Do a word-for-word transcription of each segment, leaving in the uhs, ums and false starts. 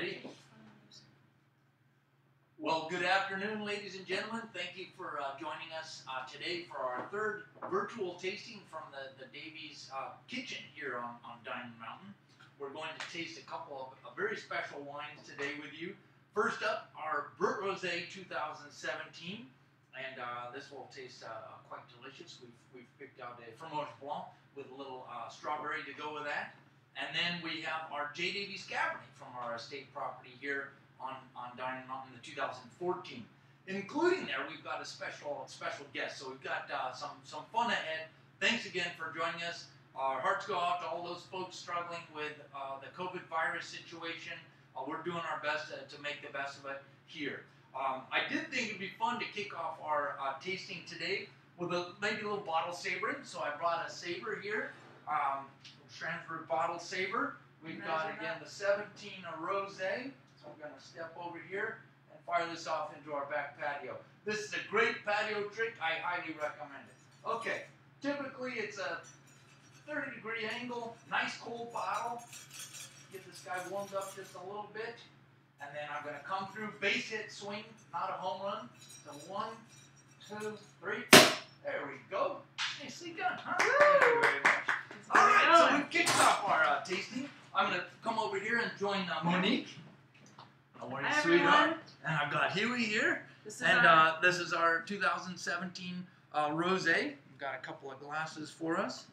Ready? Well, good afternoon, ladies and gentlemen. Thank you for uh, joining us uh, today for our third virtual tasting from the, the Davies uh, kitchen here on, on Diamond Mountain. We're going to taste a couple of uh, very special wines today with you. First up, our Brut Rosé two thousand seventeen, and uh, this will taste uh, quite delicious. We've, we've picked out a Fromage Blanc with a little uh, strawberry to go with that. And then we have our J. Davies Cabernet from our estate property here on, on Diamond Mountain, the two thousand fourteen. Including there, we've got a special special guest, so we've got uh, some, some fun ahead. Thanks again for joining us. Our hearts go out to all those folks struggling with uh, the COVID virus situation. Uh, we're doing our best to, to make the best of it here. Um, I did think it'd be fun to kick off our uh, tasting today with a, maybe a little bottle sabering, so I brought a saber here. Um, Schramsberg bottle saver. We've got again the seventeen Rosé. So I'm going to step over here and fire this off into our back patio. This is a great patio trick. I highly recommend it. Okay, typically it's a thirty degree angle, nice cold bottle. Get this guy warmed up just a little bit, and then I'm going to come through base hit swing, not a home run. So one, two, three. There we go. Nicely done. Huh? Thank you very much. All right, so we've kicked off our uh, tasting. I'm going to come over here and join uh, Monique. How are you, hi, sweetheart? Everyone. And I've got Huey here. This is and our... uh, this is our two thousand seventeen uh, Rosé. We've got a couple of glasses for us.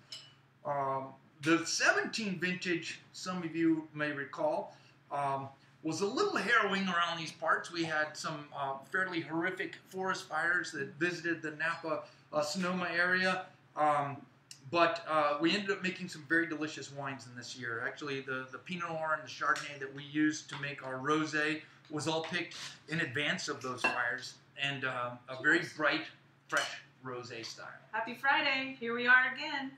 Um, the seventeen vintage, some of you may recall, um, was a little harrowing around these parts. We had some uh, fairly horrific forest fires that visited the Napa uh, Sonoma area. Um, But uh, we ended up making some very delicious wines in this year. Actually, the, the Pinot Noir and the Chardonnay that we used to make our rosé was all picked in advance of those fires, and uh, a very bright, fresh rosé style. Happy Friday. Here we are again.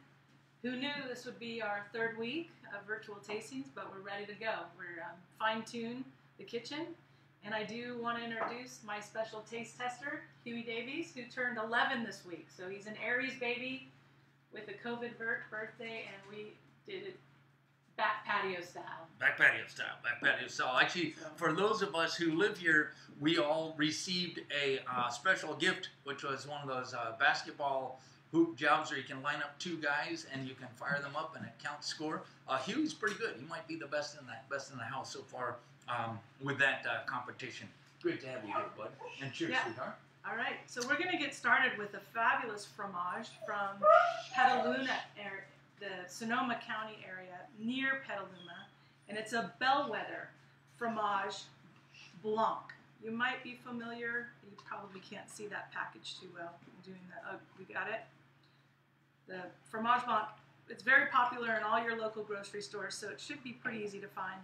Who knew this would be our third week of virtual tastings, but we're ready to go. We're um, fine-tuned the kitchen, and I do want to introduce my special taste tester, Hugh Davies, who turned eleven this week. So he's an Aries baby with a COVID birthday, and we did it back patio style. Back patio style, back patio style. Actually, for those of us who live here, we all received a uh, special gift, which was one of those uh, basketball hoop jobs where you can line up two guys and you can fire them up and it counts score. Uh, Hugh's pretty good. He might be the best in the, best in the house so far um, with that uh, competition. Great to have you here, bud. And cheers, yeah. Sweetheart. All right, so we're going to get started with a fabulous fromage from Petaluma, the Sonoma County area, near Petaluma, and it's a Bellwether Fromage Blanc. You might be familiar, you probably can't see that package too well. I'm doing the, oh, we got it. The Fromage Blanc, it's very popular in all your local grocery stores, so it should be pretty easy to find.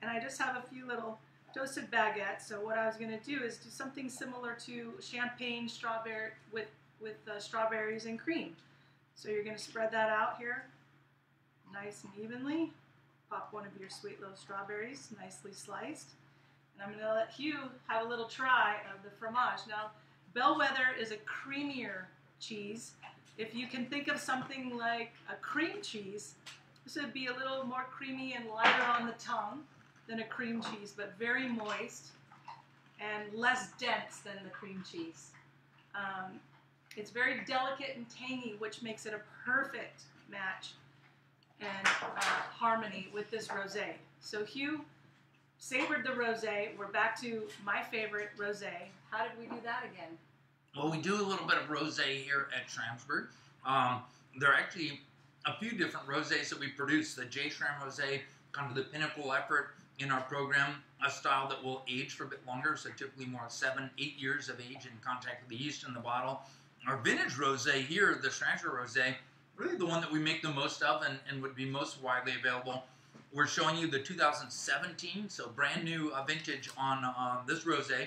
And I just have a few little toasted baguette. So what I was going to do is do something similar to champagne strawberry with, with uh, strawberries and cream. So you're going to spread that out here nice and evenly. Pop one of your sweet little strawberries, nicely sliced. And I'm going to let Hugh have a little try of the fromage. Now, Bellwether is a creamier cheese. If you can think of something like a cream cheese, this would be a little more creamy and lighter on the tongue than a cream cheese, but very moist and less dense than the cream cheese. Um, it's very delicate and tangy, which makes it a perfect match and uh, harmony with this rosé. So Hugh savored the rosé. We're back to my favorite rosé. How did we do that again? Well, we do a little bit of rosé here at Schramsberg. Um, there are actually a few different rosés that we produce. The J. Schram rosé, kind of the pinnacle effort in our program, a style that will age for a bit longer, so typically more seven, eight years of age in contact with the yeast in the bottle. Our vintage rosé here, the Schramsberg rosé, really the one that we make the most of and, and would be most widely available. We're showing you the two thousand seventeen, so brand new uh, vintage on uh, this rosé.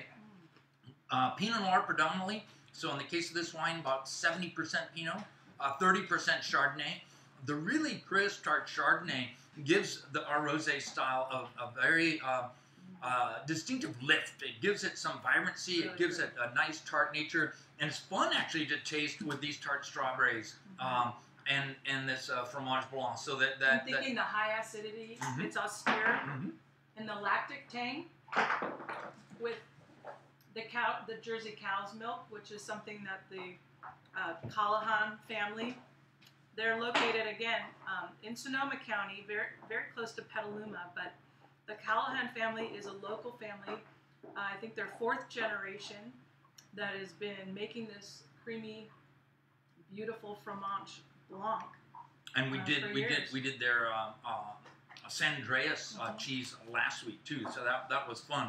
Uh, Pinot Noir predominantly, so in the case of this wine, about seventy percent Pinot, uh, thirty percent Chardonnay. The really crisp, tart Chardonnay gives the, our rosé style a, a very uh, uh, distinctive lift. It gives it some vibrancy. Really it gives good. it a nice tart nature. And it's fun, actually, to taste with these tart strawberries mm-hmm. um, and, and this uh, fromage blanc. So that, that, I'm thinking that, the high acidity. Mm-hmm. It's austere. Mm-hmm. and the lactic tang with the cow, the Jersey cow's milk, which is something that the uh, Callahan family, they're located again um, in Sonoma County, very, very close to Petaluma, but the Callahan family is a local family. Uh, I think they're fourth generation that has been making this creamy, beautiful Fromage Blanc. And we uh, did, we years. did, we did their uh, uh, San Andreas uh, mm-hmm. cheese last week too, so that that was fun.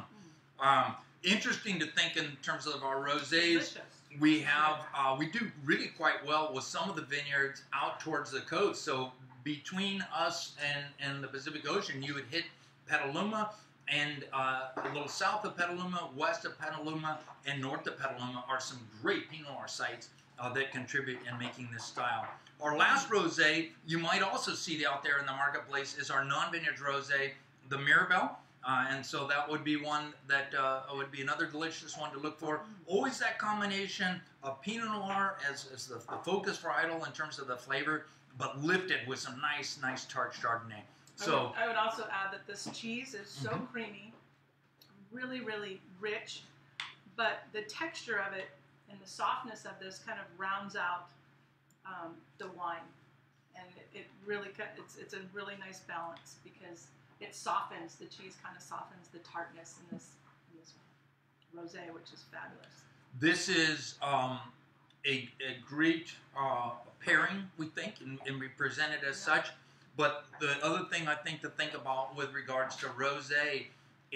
Mm-hmm. um, Interesting to think in terms of our rosés. Delicious. We have uh, we do really quite well with some of the vineyards out towards the coast. So between us and and the Pacific Ocean, you would hit Petaluma and uh, a little south of Petaluma, west of Petaluma, and north of Petaluma are some great Pinot Noir sites uh, that contribute in making this style. Our last rosé you might also see out there in the marketplace is our non-vineyard rosé, the Mirabelle. Uh, and so that would be one that uh, would be another delicious one to look for. Always that combination of Pinot Noir as, as the, the focus for Idle in terms of the flavor, but lifted with some nice, nice tart Chardonnay. So I would, I would also add that this cheese is so mm-hmm. creamy, really, really rich, but the texture of it and the softness of this kind of rounds out um, the wine, and it, it really it's it's a really nice balance because. It softens, the cheese kind of softens the tartness in this, in this rosé, which is fabulous. This is um, a, a great uh, pairing, we think, and, and we present it as yeah. such. But the other thing I think to think about with regards to rosé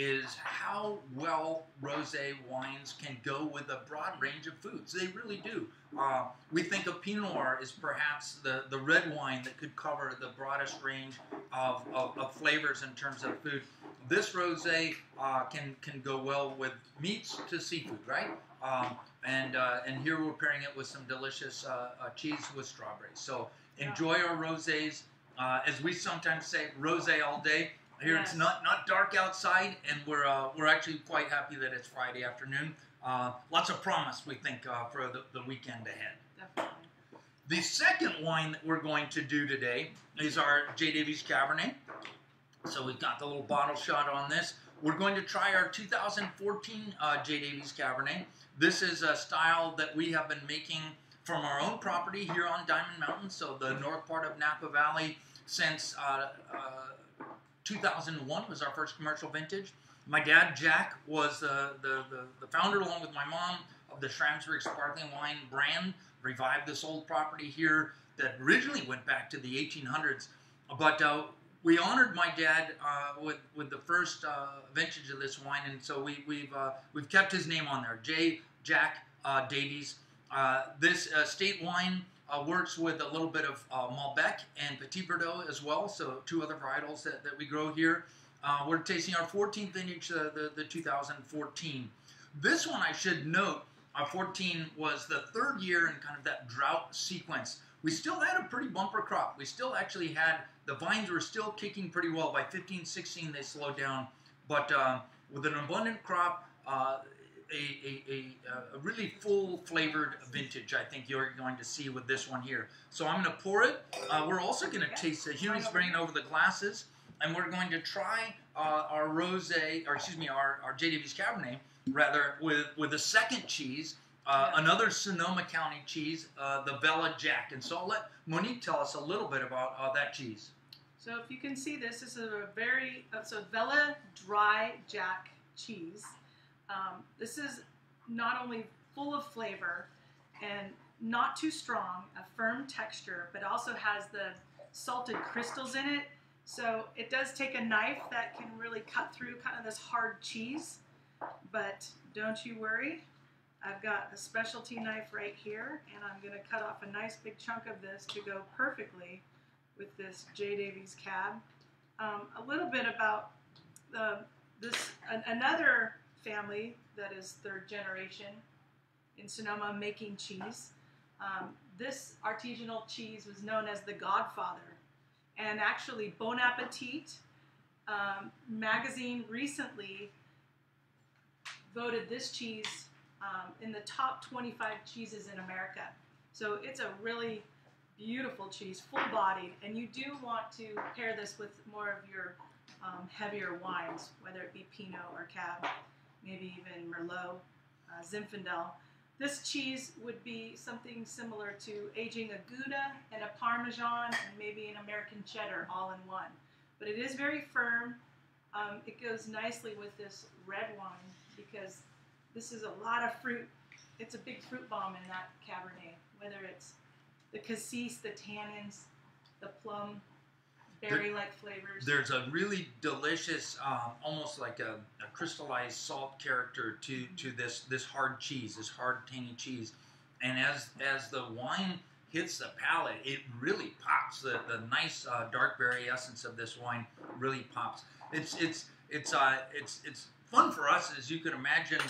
is how well rosé wines can go with a broad range of foods. They really do. Uh, we think of Pinot Noir as perhaps the, the red wine that could cover the broadest range of, of, of flavors in terms of food. This rosé uh, can, can go well with meats to seafood, right? Um, and, uh, and here we're pairing it with some delicious uh, uh, cheese with strawberries. So enjoy our rosés. Uh, as we sometimes say, rosé all day. Here yes. it's not not dark outside, and we're uh, we're actually quite happy that it's Friday afternoon. Uh, lots of promise, we think, uh, for the, the weekend ahead. Definitely. The second wine that we're going to do today is our J. Davies Cabernet. So we've got the little bottle shot on this. We're going to try our two thousand fourteen uh, J. Davies Cabernet. This is a style that we have been making from our own property here on Diamond Mountain, so the north part of Napa Valley, since. Uh, uh, two thousand one was our first commercial vintage. My dad, Jack, was uh, the, the, the founder, along with my mom, of the Schramsberg sparkling wine brand, revived this old property here that originally went back to the eighteen hundreds. But uh, we honored my dad uh, with, with the first uh, vintage of this wine, and so we, we've, uh, we've kept his name on there, J. Jack uh, Davies. Uh, this uh, estate wine Uh, works with a little bit of uh, Malbec and Petit Verdot as well, so two other varietals that, that we grow here. Uh, we're tasting our fourteenth vintage, uh, the, the two thousand fourteen. This one, I should note, uh, fourteen was the third year in kind of that drought sequence. We still had a pretty bumper crop. We still actually had, the vines were still kicking pretty well. By fifteen, sixteen, they slowed down. But uh, with an abundant crop, uh, A, a, a, a really full-flavored vintage, I think you're going to see with this one here. So I'm going to pour it. Uh, we're also going to taste it. Hughie's bringing over the glasses, and we're going to try uh, our rosé, or excuse me, our, our J. Davies Cabernet, rather, with, with a second cheese, uh, yeah. another Sonoma County cheese, uh, the Vella Jack. And so I'll let Monique tell us a little bit about uh, that cheese. So if you can see this, this is a very, uh, so Vella Dry Jack cheese. Um, this is not only full of flavor and not too strong, a firm texture, but also has the salted crystals in it. So it does take a knife that can really cut through kind of this hard cheese, but don't you worry. I've got a specialty knife right here, and I'm going to cut off a nice big chunk of this to go perfectly with this J. Davies Cab. Um, a little bit about the, this, an, another... family that is third generation in Sonoma making cheese. Um, this artisanal cheese was known as the Godfather, and actually Bon Appetit um, magazine recently voted this cheese um, in the top twenty-five cheeses in America. So it's a really beautiful cheese, full-bodied, and you do want to pair this with more of your um, heavier wines, whether it be Pinot or Cab, maybe even Merlot, uh, Zinfandel. This cheese would be something similar to aging a Gouda and a Parmesan and maybe an American cheddar all in one. But it is very firm. Um, it goes nicely with this red wine because this is a lot of fruit. It's a big fruit bomb in that Cabernet, whether it's the cassis, the tannins, the plum, berry-like flavors. There's a really delicious, um, almost like a, a crystallized salt character to, to this, this hard cheese, this hard, tangy cheese. And as, as the wine hits the palate, it really pops. The, the nice uh, dark berry essence of this wine really pops. It's, it's, it's, uh, it's, it's fun for us, as you can imagine,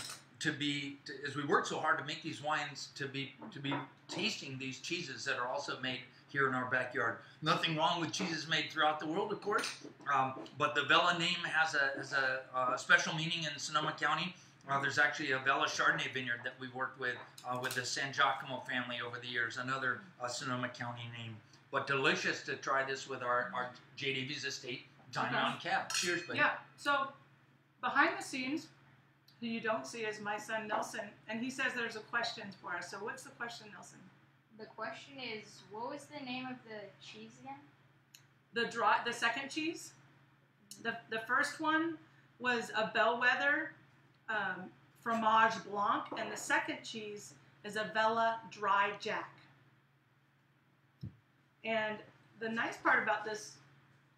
to be, to, as we work so hard to make these wines, to be, to be tasting these cheeses that are also made here in our backyard. Nothing wrong with cheeses made throughout the world, of course, um, but the Vella name has a, has a uh, special meaning in Sonoma County. Uh, there's actually a Vella Chardonnay vineyard that we worked with, uh, with the San Giacomo family over the years, another uh, Sonoma County name. But delicious to try this with our, our J. Davies estate, Diamond Mountain Cab. Cheers, buddy. Yeah, so behind the scenes, who you don't see is my son Nelson, and he says there's a question for us. So what's the question, Nelson? The question is, what was the name of the cheese again? The dry, the second cheese. The the first one was a Bellwether um, Fromage Blanc, and the second cheese is a Vella Dry Jack. And the nice part about this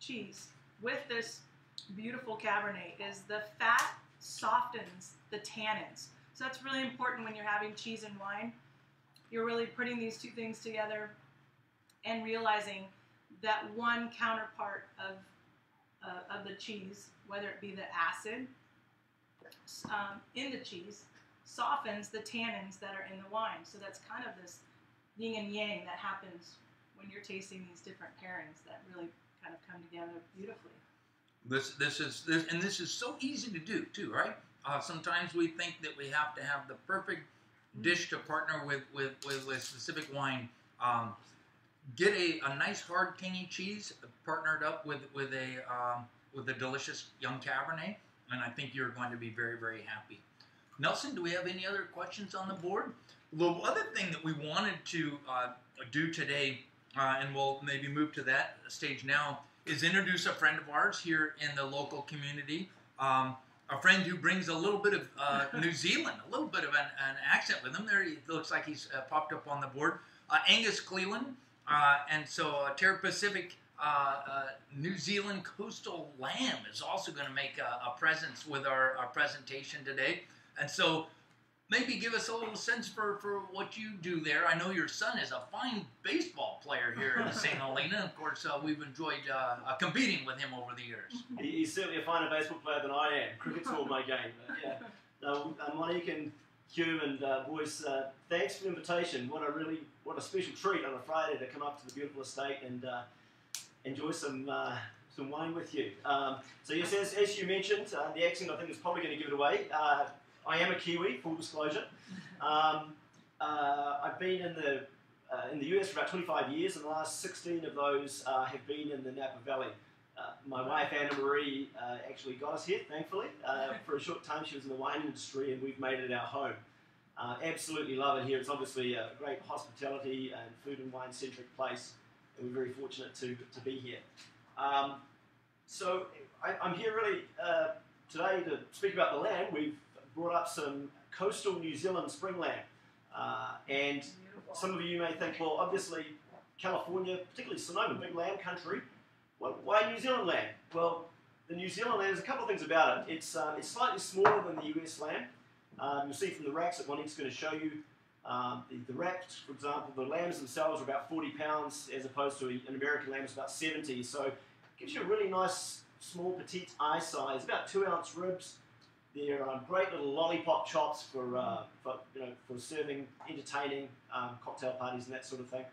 cheese with this beautiful Cabernet is the fat softens the tannins. So that's really important when you're having cheese and wine. You're really putting these two things together and realizing that one counterpart of, uh, of the cheese, whether it be the acid um, in the cheese, softens the tannins that are in the wine. So that's kind of this yin and yang that happens when you're tasting these different pairings that really kind of come together beautifully. This, this is, this, and this is so easy to do too, right? Uh, sometimes we think that we have to have the perfect dish to partner with with, with, with specific wine. Um, get a, a nice hard tangy cheese partnered up with with a um, with a delicious young Cabernet, and I think you're going to be very very happy. Nelson, do we have any other questions on the board? The other thing that we wanted to uh, do today, uh, and we'll maybe move to that stage now, is introduce a friend of ours here in the local community. Um, A friend who brings a little bit of uh, New Zealand, a little bit of an, an accent with him. There, he looks like he's uh, popped up on the board. Uh, Angus Cleveland, uh, and so uh, Terra Pacific, uh, uh, New Zealand Coastal Lamb is also going to make a, a presence with our, our presentation today. And so, maybe give us a little sense for, for what you do there. I know your son is a fine baseball player here in Saint Helena. Of course, uh, we've enjoyed uh, uh, competing with him over the years. He's certainly a finer baseball player than I am. Cricket's all my game. But, yeah. No, uh, Monique and Hugh and uh, boys, uh, thanks for the invitation. What a really, what a special treat on a Friday to come up to the beautiful estate and uh, enjoy some uh, some wine with you. Um, so yes, as, as you mentioned, uh, the accent I think is probably going to give it away. Uh, I am a Kiwi, full disclosure. Um, uh, I've been in the, uh, in the U S for about twenty-five years, and the last sixteen of those uh, have been in the Napa Valley. Uh, my wife, Anna Marie, uh, actually got us here, thankfully. Uh, for a short time, she was in the wine industry, and we've made it our home. Uh, absolutely love it here. It's obviously a great hospitality and food and wine-centric place, and we're very fortunate to, to be here. Um, so I, I'm here really uh, today to speak about the lamb. We've brought up some coastal New Zealand spring lamb. Uh, and some of you may think, well, obviously California, particularly Sonoma, big lamb country, well, why New Zealand lamb? Well, the New Zealand lamb, there's a couple of things about it. It's, uh, it's slightly smaller than the U S lamb. Um, you'll see from the racks that Monique's going to show you, um, the, the racks, for example, the lambs themselves are about forty pounds as opposed to an American lamb is about seventy. So it gives you a really nice, small, petite eye size, about two ounce ribs. They're um, great little lollipop chops for, uh, for, you know, for serving, entertaining, um, cocktail parties and that sort of thing.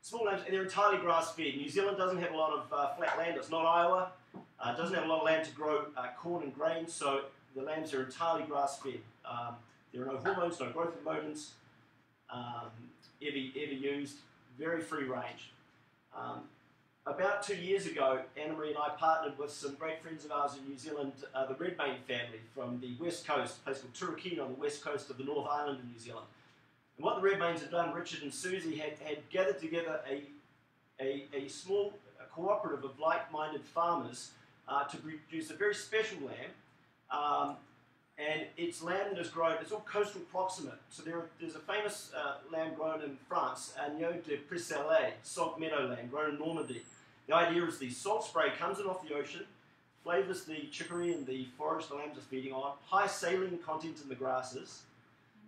Small lambs, and they're entirely grass-fed. New Zealand doesn't have a lot of uh, flat land. It's not Iowa. Uh, doesn't have a lot of land to grow uh, corn and grain, so the lambs are entirely grass-fed. Um, there are no hormones, no growth hormones, um, ever, ever used. Very free range. Um, About two years ago, Anna Marie and I partnered with some great friends of ours in New Zealand, uh, the Redmayne family from the west coast, a place called Turakina on the west coast of the North Island of New Zealand. And what the Redmaynes had done, Richard and Susie had, had gathered together a, a, a small a cooperative of like-minded farmers uh, to produce a very special lamb. Um, and its lamb that is grown, it's all coastal proximate. So there, there's a famous uh, lamb grown in France, Agneau de Pré-Salé, salt meadow lamb grown in Normandy. The idea is the salt spray comes in off the ocean, flavours the chicory and the forage the lambs are feeding on, high saline content in the grasses,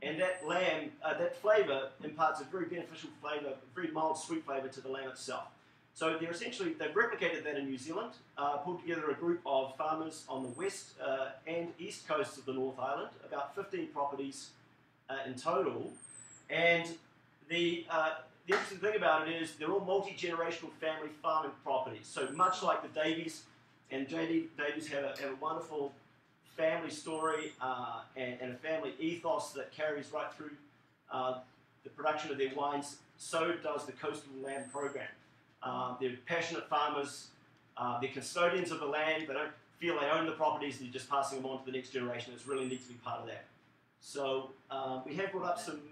and that lamb, uh, that flavour imparts a very beneficial flavour, very mild sweet flavour to the lamb itself. So they're essentially, they've replicated that in New Zealand, uh, pulled together a group of farmers on the west uh, and east coasts of the North Island, about fifteen properties uh, in total, and the uh, the interesting thing about it is they're all multi-generational family farming properties. So much like the Davies, and J. Davies have a, have a wonderful family story uh, and, and a family ethos that carries right through uh, the production of their wines, so does the Coastal Lamb program. Uh, they're passionate farmers, uh, they're custodians of the land, they don't feel they own the properties, they're just passing them on to the next generation. It's really neat to be part of that. So uh, we have brought up some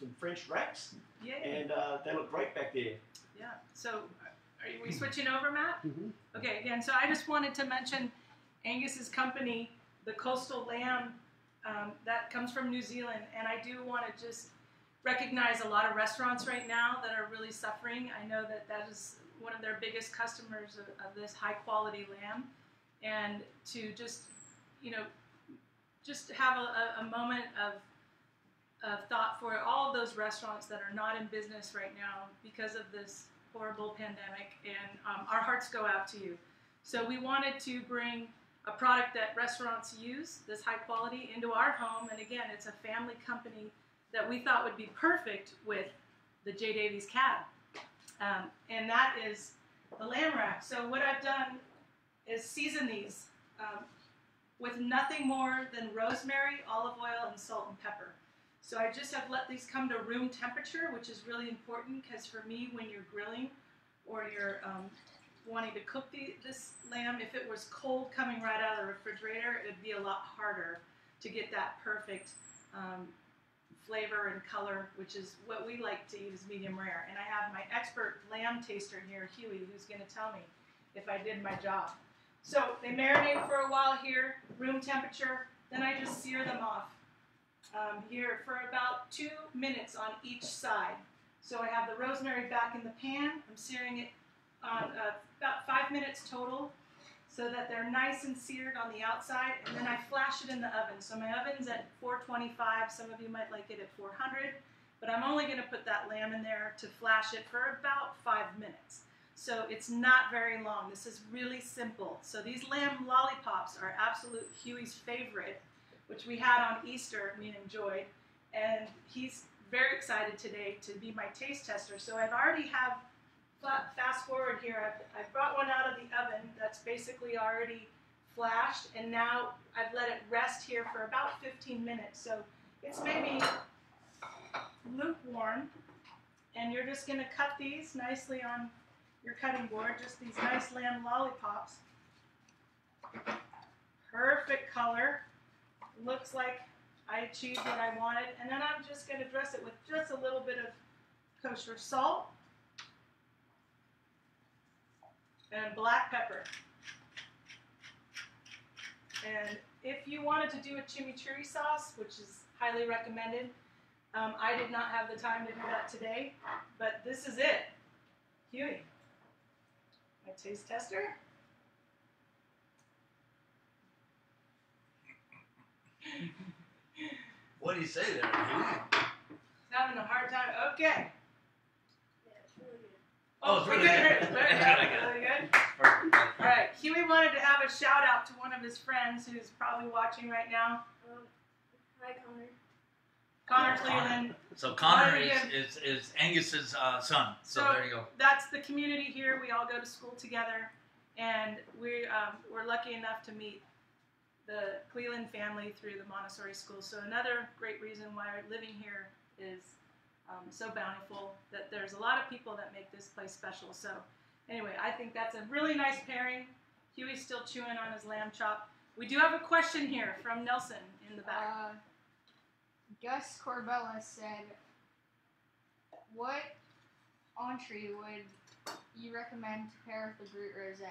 some French racks. Yay. And uh, they look great back there. Yeah, so are we switching over, Matt? Mm-hmm. Okay, again, so I just wanted to mention Angus's company, the Coastal Lamb, um, that comes from New Zealand, and I do want to just recognize a lot of restaurants right now that are really suffering. I know that that is one of their biggest customers of, of this high-quality lamb, and to just, you know, just have a, a moment of of thought for all of those restaurants that are not in business right now because of this horrible pandemic, and um, our hearts go out to you. So we wanted to bring a product that restaurants use, this high quality, into our home, and again, it's a family company that we thought would be perfect with the J. Davies Cab, um, and that is the lamb rack. So what I've done is season these um, with nothing more than rosemary, olive oil, and salt and pepper. So I just have let these come to room temperature, which is really important because for me, when you're grilling or you're um, wanting to cook the, this lamb, if it was cold coming right out of the refrigerator, it would be a lot harder to get that perfect um, flavor and color, which is what we like to eat as medium rare. And I have my expert lamb taster here, Huey, who's going to tell me if I did my job. So they marinate for a while here, room temperature, then I just sear them off. Um, here for about two minutes on each side. So I have the rosemary back in the pan. I'm searing it on uh, about five minutes total so that they're nice and seared on the outside, and then I flash it in the oven. So my oven's at four twenty-five. Some of you might like it at four hundred, but I'm only going to put that lamb in there to flash it for about five minutes. So it's not very long. This is really simple. So these lamb lollipops are absolute Huey's favorite, which we had on Easter, we enjoyed, and he's very excited today to be my taste tester. So I've already have, fast forward here, I've, I've brought one out of the oven that's basically already flashed, and now I've let it rest here for about fifteen minutes. So it's maybe lukewarm, and you're just gonna cut these nicely on your cutting board, just these nice lamb lollipops. Perfect color. Looks like I achieved what I wanted, and then I'm just going to dress it with just a little bit of kosher salt and black pepper. And if you wanted to do a chimichurri sauce, which is highly recommended, um, I did not have the time to do that today, but this is it. Huey, my taste tester. What do you say there? He's having a hard time. Okay. Yeah, it's really good. Oh, it's really good. Very good. Very good. All right. Huey wanted to have a shout out to one of his friends who's probably watching right now. Um, hi, Connor. Connor Cleveland. So Connor is, is, is Angus's uh, son. So, so there you go. That's the community here. We all go to school together, and we um, we're lucky enough to meet the Cleland family through the Montessori school. So another great reason why living here is um, so bountiful, that there's a lot of people that make this place special. So Anyway, I think that's a really nice pairing. Huey's still chewing on his lamb chop. We do have a question here from Nelson in the back. Uh, Gus Corbella said, what entree would you recommend to pair with the Brut Rosé?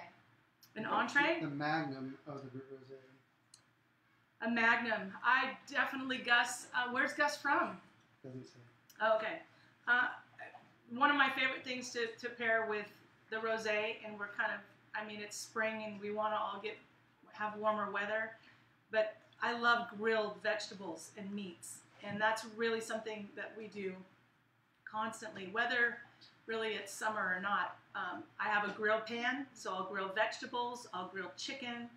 An entree? The magnum of the Brut Rosé. A magnum. I definitely, Gus, uh, where's Gus from? Doesn't say. Oh, okay. Uh, one of my favorite things to, to pair with the rosé, and we're kind of, I mean, it's spring and we want to all get have warmer weather, but I love grilled vegetables and meats, and that's really something that we do constantly, whether really it's summer or not. Um, I have a grill pan, so I'll grill vegetables, I'll grill chicken,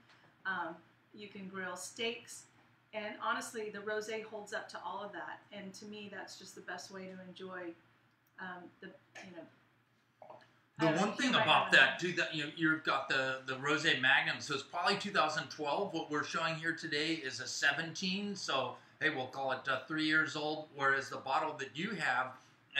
um, you can grill steaks, and honestly, the rosé holds up to all of that, and to me, that's just the best way to enjoy um, the, you know, The one thing about that, too, that you, you've got the, the Rosé Magnum, so it's probably two thousand twelve. What we're showing here today is a seventeen, so, hey, we'll call it uh, three years old, whereas the bottle that you have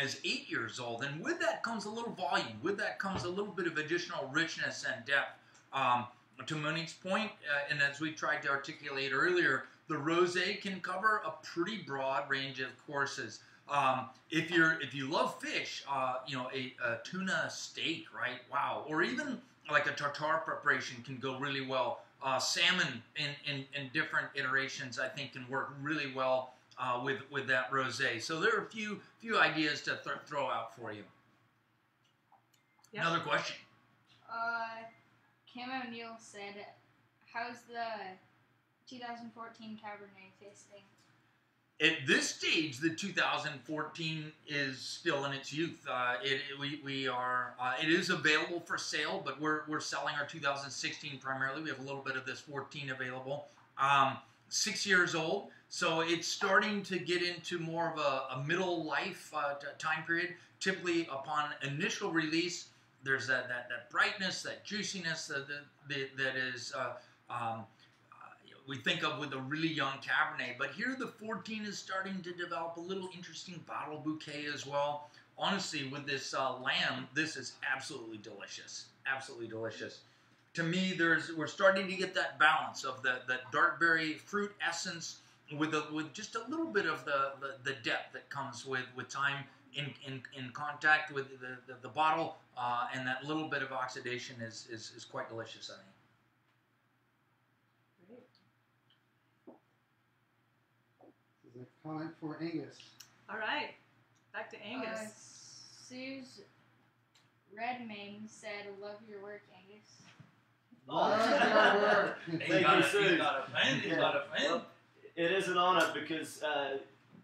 is eight years old. And with that comes a little volume. With that comes a little bit of additional richness and depth. Um, to Monique's point, uh, and as we tried to articulate earlier, the Rosé can cover a pretty broad range of courses. Um, if you're, if you love fish, uh, you know, a, a tuna steak, right? Wow. Or even like a tartare preparation can go really well. Uh, salmon in, in, in different iterations, I think, can work really well, uh, with, with that rosé. So there are a few, few ideas to th throw out for you. Yep. Another question. Uh, Cam O'Neill said, how's the two thousand fourteen Cabernet tasting? At this stage, the two thousand fourteen is still in its youth. Uh, it, it, we, we are, uh, it is available for sale, but we're, we're selling our two thousand sixteen primarily. We have a little bit of this fourteen available. Um, six years old, so it's starting to get into more of a, a middle life uh, time period. Typically, upon initial release, there's that, that, that brightness, that juiciness that, that, that is... Uh, um, we think of with a really young Cabernet, but here the fourteen is starting to develop a little interesting bottle bouquet as well. Honestly, with this uh, lamb, this is absolutely delicious, absolutely delicious. To me, there's we're starting to get that balance of the, the dark berry fruit essence with a, with just a little bit of the, the, the depth that comes with, with time in, in, in contact with the, the, the bottle, uh, and that little bit of oxidation is, is, is quite delicious, I think. Comment for Angus. All right, back to Angus. Uh, Suze Redmayne said, "Love your work, Angus." Love your work. Thank you, Suze. He's not offended. He's not offended. Well, it is an honor because uh,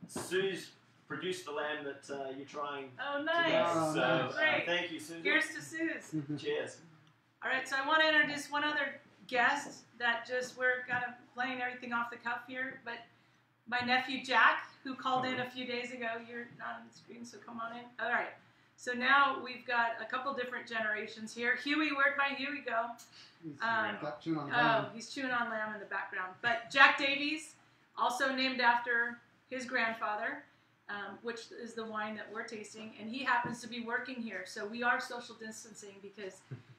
Suze produced the lamb that uh, you're trying. Oh, nice! Oh, so, nice. Uh, thank you, Suze. Here's to Suze. Cheers. All right, so I want to introduce one other guest that just we're kind of playing everything off the cuff here, but. My nephew, Jack, who called in a few days ago. You're not on the screen, so come on in. All right. So now we've got a couple different generations here. Huey, where'd my Huey go? He's um, chewing on lamb. Oh, he's chewing on lamb in the background. But Jack Davies, also named after his grandfather, um, which is the wine that we're tasting. And he happens to be working here. So we are social distancing because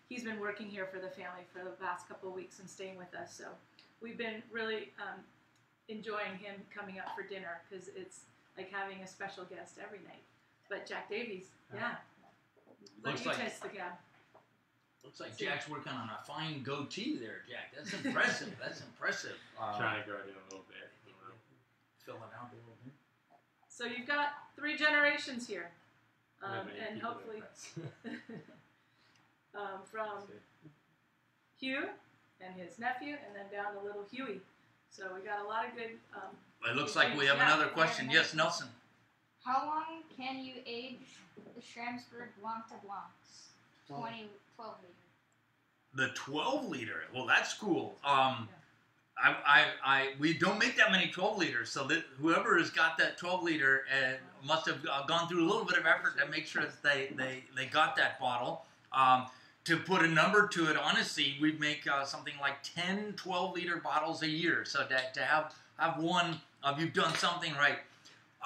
he's been working here for the family for the last couple of weeks and staying with us. So we've been really... Um, enjoying him coming up for dinner because it's like having a special guest every night. But Jack Davies, yeah. Let you taste the cab. Looks like Jack's working on a fine goatee there, Jack. That's impressive. That's impressive. Um, Trying to grow it in a little bit. You know, fill it out a little bit. So you've got three generations here. Um, and hopefully um, from Hugh and his nephew and then down to little Huey. So we got a lot of good... Um, it looks like we have yeah, another question. Yes, Nelson. How long can you age the Schramsberg Blanc de Blancs? twenty, twelve liter. The twelve liter? Well, that's cool. Um, yeah. I, I, I, we don't make that many twelve liters, so that whoever has got that twelve liter uh, must have gone through a little bit of effort to make sure that they, they, they got that bottle. Um, To put a number to it, honestly, we'd make uh, something like ten, twelve-liter bottles a year. So to, to have, have one, uh, you've done something right.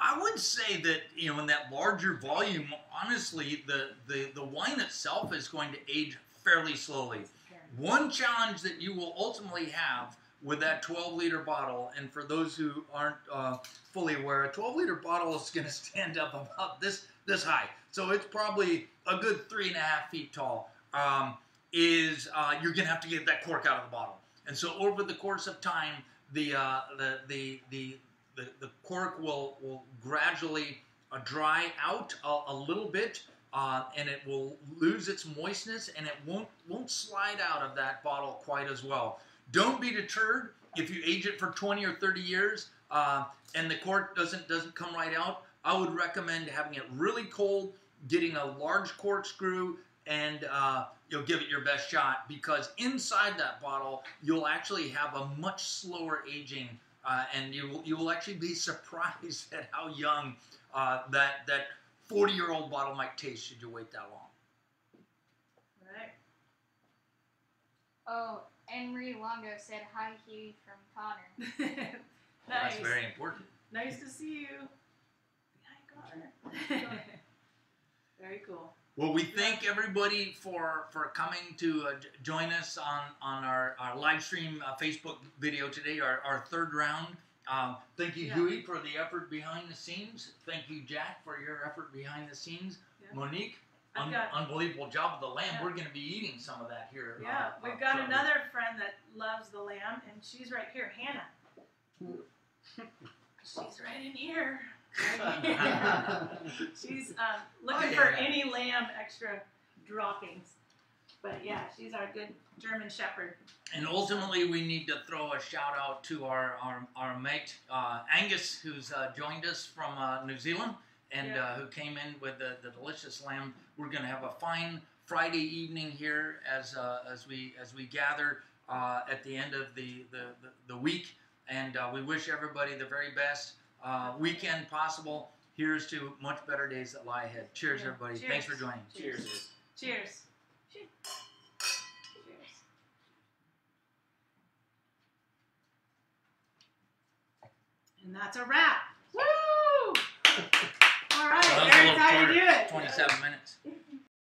I would say that, you know, in that larger volume, honestly, the, the, the wine itself is going to age fairly slowly. Yeah. One challenge that you will ultimately have with that twelve liter bottle, and for those who aren't uh, fully aware, a twelve liter bottle is going to stand up about this this high. So it's probably a good three and a half feet tall. Um, is uh, you're going to have to get that cork out of the bottle, and so over the course of time, the uh, the, the the the the cork will will gradually uh, dry out a, a little bit, uh, and it will lose its moistness, and it won't won't slide out of that bottle quite as well. Don't be deterred if you age it for twenty or thirty years uh, and the cork doesn't doesn't come right out. I would recommend having it really cold, getting a large corkscrew, and uh, you'll give it your best shot, because inside that bottle you'll actually have a much slower aging, uh, and you will, you will actually be surprised at how young uh, that that forty year old bottle might taste should you wait that long. Right. Oh. Henry Longo said, "Hi, Hugh from Connor." Nice. Well, that's very important. Nice to see you. Hi, Connor. Very cool. Well, we thank everybody for for coming to uh, join us on on our, our live stream uh, Facebook video today, our, our third round. Um, thank you, yeah. Huey, for the effort behind the scenes. Thank you, Jack, for your effort behind the scenes. Yeah. Monique. Un got, unbelievable job of the lamb. Yeah. We're going to be eating some of that here. Yeah, uh, we've got shortly. Another friend that loves the lamb, and she's right here, Hannah. She's right in here. She's um, looking oh, yeah. for any lamb extra droppings. But yeah, she's our good German Shepherd. And ultimately, we need to throw a shout out to our, our, our mate, uh, Angus, who's uh, joined us from uh, New Zealand. And yeah. uh, who came in with the, the delicious lamb. We're going to have a fine Friday evening here as uh, as we as we gather uh, at the end of the the, the, the week, and uh, we wish everybody the very best uh, weekend possible. Here's to much better days that lie ahead. Cheers, yeah. everybody! Cheers. Thanks for joining. Cheers. Cheers. Cheers. Cheers. And that's a wrap. Woo! All right, very excited to do it. twenty-seven minutes.